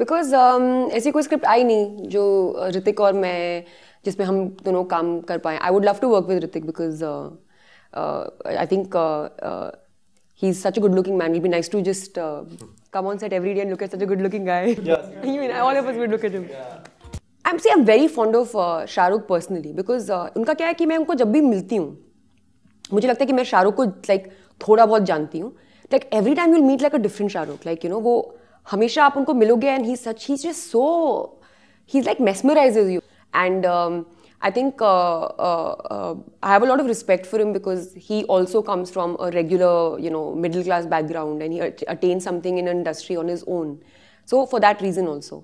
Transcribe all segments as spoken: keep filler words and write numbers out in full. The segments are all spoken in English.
Because um, ऐसी कोई script I नहीं जो ऋतिक और मैं जिसमें हम दोनों काम कर पाएँ. I would love to work with Hrithik because I think he is such a good looking man. Will be nice to just come on set every day and look at such a good looking guy. Yes. I mean, all of us would look at him. Yeah. I'm see, I'm very fond of uh, Shah Rukh personally because uh, उनका क्या है कि मैं उनको जब भी मिलती हूँ मुझे लगता है कि मैं शाह रुख को लाइक like, थोड़ा बहुत जानती हूँ. Like every time you'll meet like a different Shah Rukh. Like you know वो हमेशा आप उनको मिलोगे and he such he just so he like mesmerizes you. And um, I think uh, uh, uh, I have a lot of respect for him because he also comes from a regular, you know, middle class background and he attained something in an industry on his own. So for that reason also.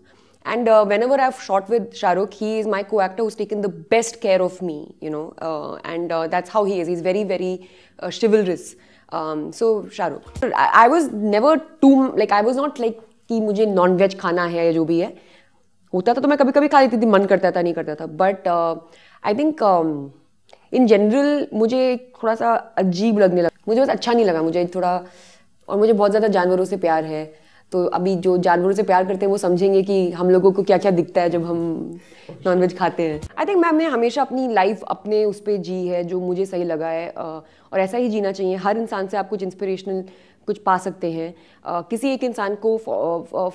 And uh, whenever I've shot with Shah Rukh, he is my co-actor who's taken the best care of me, you know, uh, and uh, that's how he is. He's very, very uh, chivalrous. Um, so Shah Rukh. I, I was never too, like I was not like कि मुझे non-veg खाना है या जो भी है. होता था तो मैं कभी कभी खा लेती थी, मन करता था नहीं करता था. But I think in general मुझे थोड़ा सा अजीब लगने लगा. मुझे बस अच्छा नहीं लगा मुझे थोड़ा. और मुझे बहुत ज़्यादा जानवरों से प्यार है तो अभी जो जानवरों से प्यार करते हैं वो समझेंगे कि हम लोगों को क्या क्या दिखता है जब हम नॉनवेज खाते हैं. आई थिंक मैम ने हमेशा अपनी लाइफ अपने उस पर जी है जो मुझे सही लगा है uh, और ऐसा ही जीना चाहिए. हर इंसान से आप कुछ इंस्पिरेशनल कुछ पा सकते हैं. uh, किसी एक इंसान को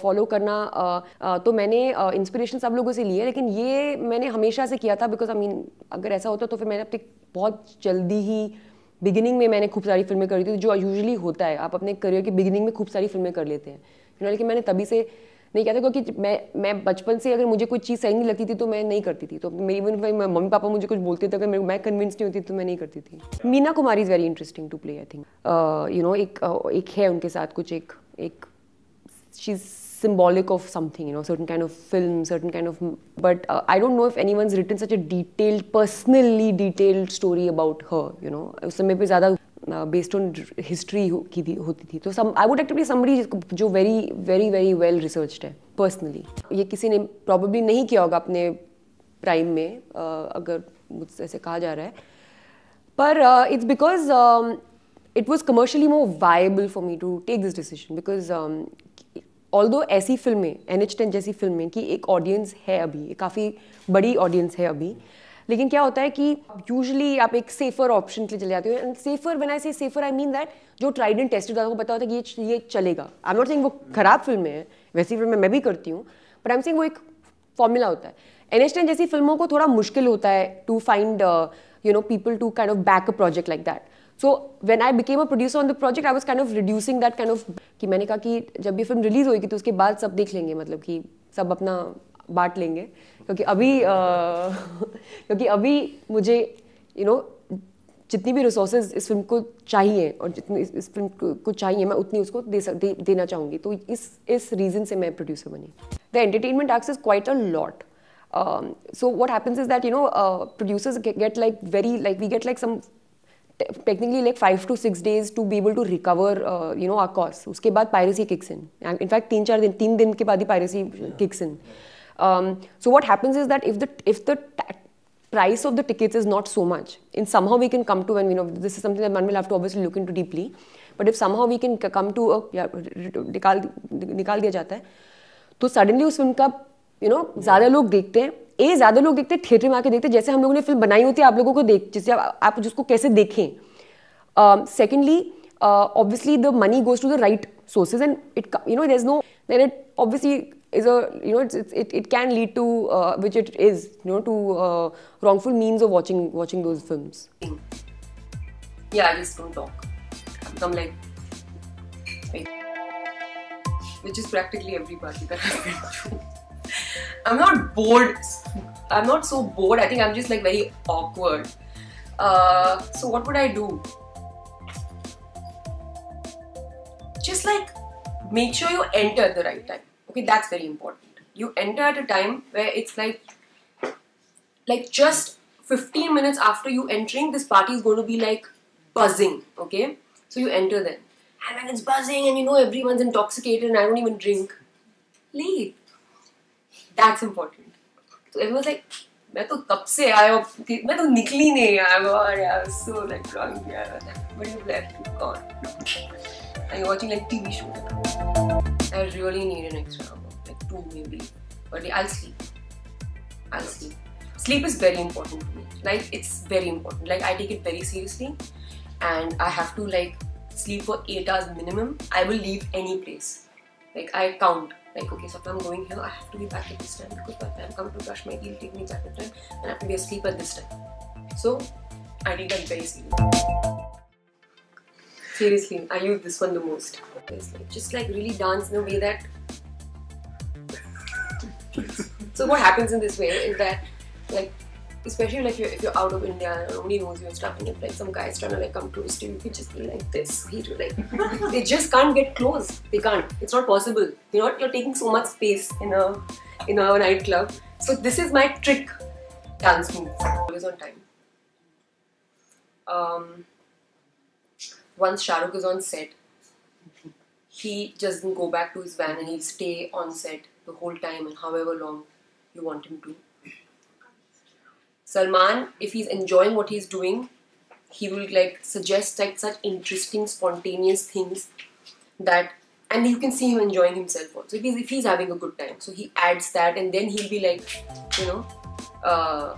फॉलो करना uh, uh, तो मैंने इंस्पिरेशन uh, सब लोगों से ली है. लेकिन ये मैंने हमेशा से किया था बिकॉज आई मीन अगर ऐसा होता तो फिर मैंने अपने बहुत जल्दी ही बिगिनिंग में मैंने खूब सारी फिल्में करी थी जो यूजुअली होता है. आप अपने करियर की बिगिनिंग में खूब सारी फिल्में कर लेते हैं. लेकिन मैंने तभी से नहीं किया था क्योंकि मैं मैं बचपन से अगर मुझे कोई चीज़ सही नहीं लगती थी तो मैं नहीं करती थी. तो मेरी इवन मम्मी पापा मुझे कुछ बोलते थे अगर मेरे मैं कन्विंस नहीं होती तो मैं नहीं करती थी. Meena Kumari is very interesting to play. I think you know एक uh, एक है उनके साथ कुछ एक एक she is symbolic of something you know certain kind of film certain kind of. But I don't know if anyone is written such a detailed personally detailed story about her. You know उस समय पर ज़्यादा based on history की थी होती थी तो some I would actively summary जो very very very well researched है पर्सनली. ये किसी ने प्रॉब्ली नहीं किया होगा अपने प्राइम में uh, अगर मुझसे ऐसे कहा जा रहा है. पर it's because it was commercially more viable for me to take this decision because although ऐसी फिल्में एन एच टेन जैसी फिल्में कि एक ऑडियंस है अभी काफ़ी बड़ी ऑडियंस है अभी. लेकिन क्या होता है कि यूजुअली आप एक सेफर ऑप्शन के लिए चले जाते हो. And safer when I say safer I mean that जो ट्राइड एंड टेस्टेड आपको पता होता है कि ये ये चलेगा. आई एम नॉट सेइंग वो खराब फिल्में हैं, वैसी फिल्में मैं भी करती हूँ, बट आई एम सेइंग वो एक फॉर्मूला होता है. एन एच टेन जैसी फिल्मों को थोड़ा मुश्किल होता है to find you know people to kind of back a project like that. So when I became a producer on the project I was kind of reducing that kind of कि मैंने कहा कि जब ये फिल्म रिलीज होगी तो उसके बाद सब देख लेंगे, मतलब कि सब अपना बांट लेंगे. क्योंकि अभी क्योंकि अभी मुझे यू नो जितनी भी रिसोर्सेज इस फिल्म को चाहिए और जितनी इस फिल्म को चाहिए मैं उतनी उसको दे सकती देना चाहूँगी. तो इस इस रीज़न से मैं प्रोड्यूसर बनी. The entertainment act is quite a lot. So what happens is that you know producers get like very like we get like some technically like five to six days to be able to recover uh, you know our costs. उसके बाद piracy kicks in. In fact तीन चार दिन तीन दिन के बाद ही piracy kicks in. Um, so what happens is that if the if the price of the tickets is not so much, in somehow we can come to and you know this is something that one will have to obviously look into deeply. But if somehow we can come to a yeah, निकाल निकाल दिया जाता है तो suddenly उस film का you know ज़्यादा लोग देखते हैं. ए ज़्यादा लोग देखते थिएटर में आके देखते जैसे हम लोगों ने फिल्म बनाई होती है आप लोगों को देख जिससे आप, आप जिसको कैसे देखें. Secondly obviously the money goes to the right sources and it you know there is no then it obviously is a you know it it can lead to which it is you know to wrongful means of watching watching those films. या I just don't talk I am like which is practically every party that I do. I'm not bored. I'm not so bored. I think I'm just like very awkward. Uh, so what would I do? Just like make sure you enter at the right time. Okay, that's very important. You enter at a time where it's like, like just fifteen minutes after you entering, this party is going to be like buzzing. Okay, so you enter then, and when it's buzzing, and you know everyone's intoxicated, and I don't even drink. Leave. That's important. So everyone's like, मैं तो कब से आया मैं तो निकली नहीं यार यार so like wrong यार but you left gone. Are you watching like T V show? I really need an extra hour. Like two maybe, but I'll sleep. I'll sleep. Sleep is very important to me. Like, it's very important. Like, I take it very seriously, and I have to like sleep for eight hours minimum. I will leave any place. Like, I count. Like, okay, so if I'm going here, I have to be back at this time, because by the time I come to brush my teeth, take me back at time, and I have to be asleep at this time. So I take that very seriously. Seriously, I use this one the most. Just like really dance in a way that. So what happens in this way is that, like, especially like you're, if you're out of India and nobody knows you and stuff, and if like some guy's trying to like come close to you, you could just be like this. He like they just can't get close. They can't. It's not possible. You're not. You're taking so much space in a in a nightclub. So this is my trick dance move. Always on time. Um. Once Shah Rukh is on set, he doesn't go back to his van, and he'll stay on set the whole time and however long you want him to. Salman, if he's enjoying what he's doing, he will like suggest like such interesting, spontaneous things that, and you can see him enjoying himself also. If he's, if he's having a good time, so he adds that, and then he'll be like, you know, uh,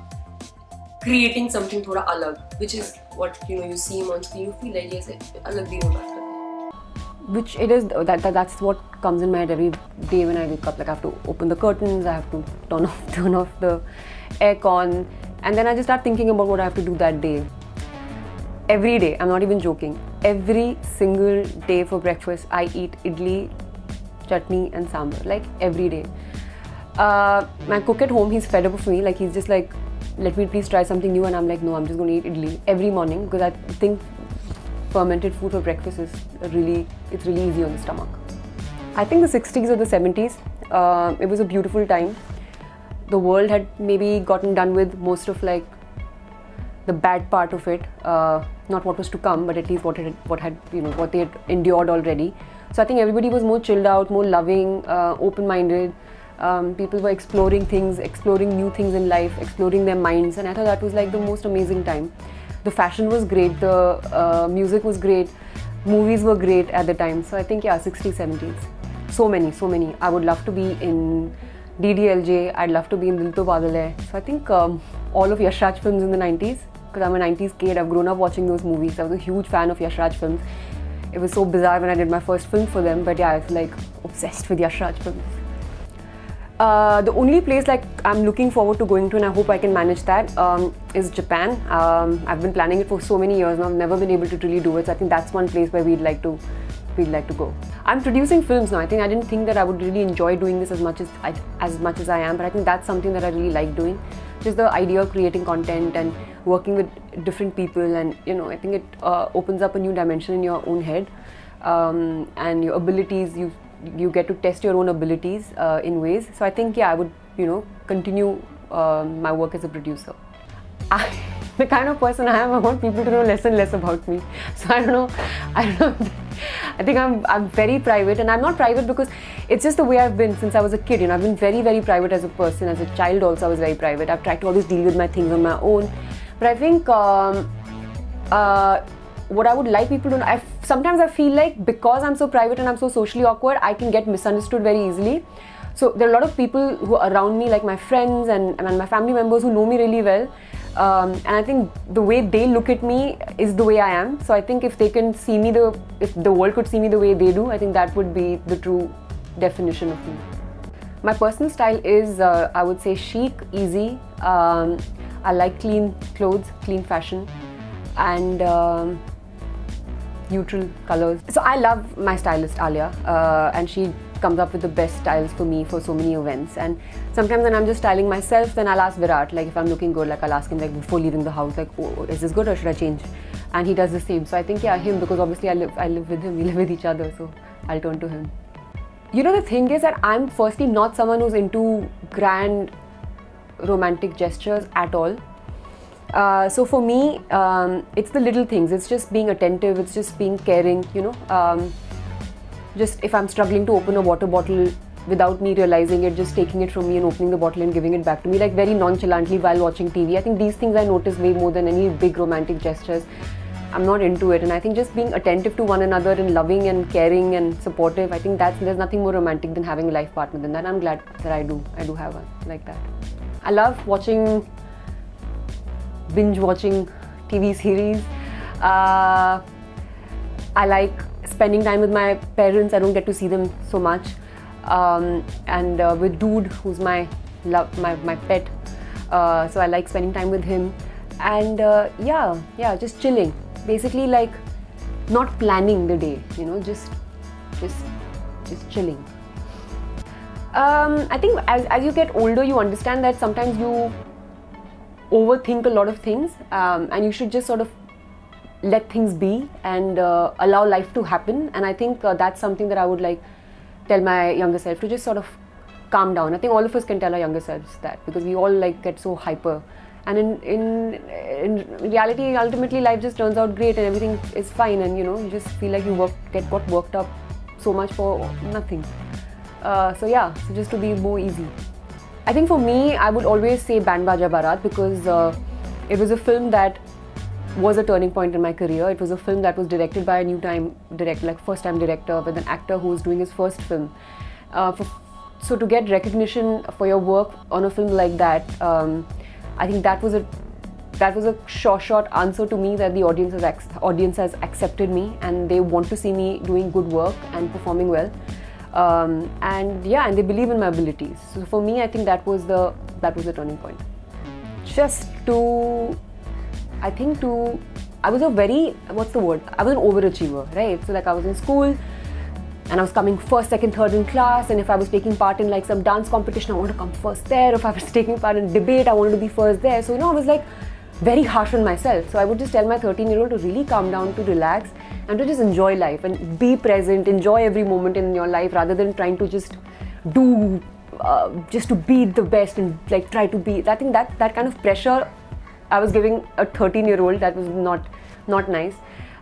creating something thoda alag, which is what you know you see him on screen. You feel like yes, alag bhi ho baat karte. Which it is that, that that's what comes in my head every day when I wake up. Like I have to open the curtains, I have to turn off turn off the aircon, and then I just start thinking about what I have to do that day. Every day, I'm not even joking. Every single day for breakfast, I eat idli, chutney, and sambar. Like every day. Uh, my cook at home, he's fed up with me. Like he's just like, let me please try something new, and I'm like, no, I'm just going to eat idli every morning, because I think fermented food for breakfast is really, it's really easy on the stomach. I think the sixties or the seventies, uh, it was a beautiful time. The world had maybe gotten done with most of like the bad part of it, uh, not what was to come, but at least what had, what had, you know, what they had endured already. So I think everybody was more chilled out, more loving, uh, open-minded. Um, people were exploring things, exploring new things in life, exploring their minds, and I thought that was like the most amazing time. The fashion was great, the uh, music was great, movies were great at the time. So I think yeah, sixties, seventies. So many, so many. I would love to be in D D L J, I'd love to be in Dil To Pagal Hai. So I think um, all of Yash Raj Films in the nineties, because I'm a nineties kid, I've grown up watching those movies. I was a huge fan of Yash Raj Films. It was so bizarre when I did my first film for them, but yeah, I was like obsessed with Yash Raj Films. Uh, the only place like I'm looking forward to going to, and I hope I can manage that, um, is Japan. Um, I've been planning it for so many years, and I've never been able to really do it. So I think that's one place where we'd like to, we'd like to go. I'm producing films now. I think I didn't think that I would really enjoy doing this as much as I, as much as I am, but I think that's something that I really like doing. Just the idea of creating content and working with different people, and you know, I think it uh, opens up a new dimension in your own head, um, and your abilities. You. You get to test your own abilities uh, in ways. So I think yeah, I would you know continue uh, my work as a producer. I, the kind of person I am, I want people to know less and less about me. So I don't know. I don't know. I think I'm I'm very private, and I'm not private because it's just the way I've been since I was a kid. You know, I've been very very private as a person. As a child also, I was very private. I've tried to always deal with my things on my own. But I think. Um, uh, What I would like people to know, I, sometimes I feel like because I'm so private and I'm so socially awkward, I can get misunderstood very easily. So there are a lot of people who are around me, like my friends and, and my family members who know me really well. Um, and I think the way they look at me is the way I am. So I think if they can see me, the if the world could see me the way they do, I think that would be the true definition of me. My personal style is, uh, I would say, chic, easy. Um, I like clean clothes, clean fashion, and. Um, neutral colors. So I love my stylist Alia, uh, and she comes up with the best styles for me for so many events, and sometimes when I'm just styling myself, then I'll ask Virat, like if I'm looking good, like I'll ask him like before leaving the house, like oh, is this good or should I change? And he does the same. So I think yeah, him, because obviously I live, I live with him, we live with each other, so I'll turn to him. You know, the thing is that I'm firstly not someone who's into grand romantic gestures at all. Uh, so for me, um, it's the little things. It's just being attentive. It's just being caring, you know. Um, just if I'm struggling to open a water bottle without me realizing it, just taking it from me and opening the bottle and giving it back to me, like very nonchalantly while watching T V. I think these things I notice way more than any big romantic gestures. I'm not into it. And I think just being attentive to one another and loving and caring and supportive, I think that's, there's nothing more romantic than having a life partner than that. I'm glad that I do. I do have one like that. I love watching, binge watching T V series. Uh, I like spending time with my parents. I don't get to see them so much. Um, and uh, with Dude, who's my love, my, my pet. Uh, so I like spending time with him. And uh, yeah, yeah, just chilling. Basically, like not planning the day, you know, just, just, just chilling. Um, I think as, as you get older, you understand that sometimes you overthink a lot of things, um, and you should just sort of let things be and uh, allow life to happen. And I think uh, that's something that I would like tell my younger self, to just sort of calm down. I think all of us can tell our younger selves that, because we all like get so hyper. And in, in, in reality, ultimately life just turns out great and everything is fine, and you know, you just feel like you work, get got worked up so much for nothing. Uh, so yeah, so just to be more easy. I think for me, I would always say Band Baaja Baaraat, because uh, it was a film that was a turning point in my career. It was a film that was directed by a new time director, like first time director, with an actor who was doing his first film. Uh, for, so to get recognition for your work on a film like that, um, I think that was a that was a sure shot answer to me that the audience has audience has accepted me, and they want to see me doing good work and performing well, um, and yeah, and they believe in my abilities. So for me, I think that was the that was the turning point. Just to, I think to, I was a very what's the word? I was an overachiever, right? So like I was in school, and I was coming first, second, third in class, and if I was taking part in like some dance competition, I wanted to come first there. If I was taking part in debate, I wanted to be first there. So you know, I was like very harsh on myself. So I would just tell my thirteen year old to really calm down, to relax, and to just enjoy life and be present, enjoy every moment in your life, rather than trying to just do, uh, just to be the best and like try to be. I think that that kind of pressure I was giving a thirteen year old, that was not not nice.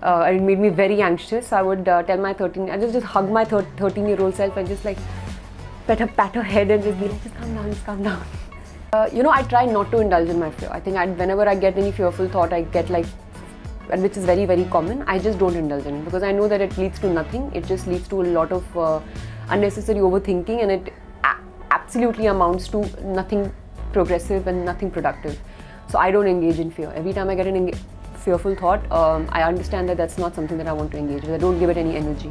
Uh, and it made me very anxious. So I would uh, tell my thirteen, I just, just hug my thirteen year old self and just like pat her, pat her head and just be like, just calm down, just calm down. Uh, you know, I try not to indulge in my fear. I think I, whenever I get any fearful thought, I get like, and which is very, very common, I just don't indulge in it, because I know that it leads to nothing. It just leads to a lot of uh, unnecessary overthinking, and it a absolutely amounts to nothing progressive and nothing productive. So I don't engage in fear. Every time I get an engage fearful thought, um, I understand that that's not something that I want to engage with. I don't give it any energy.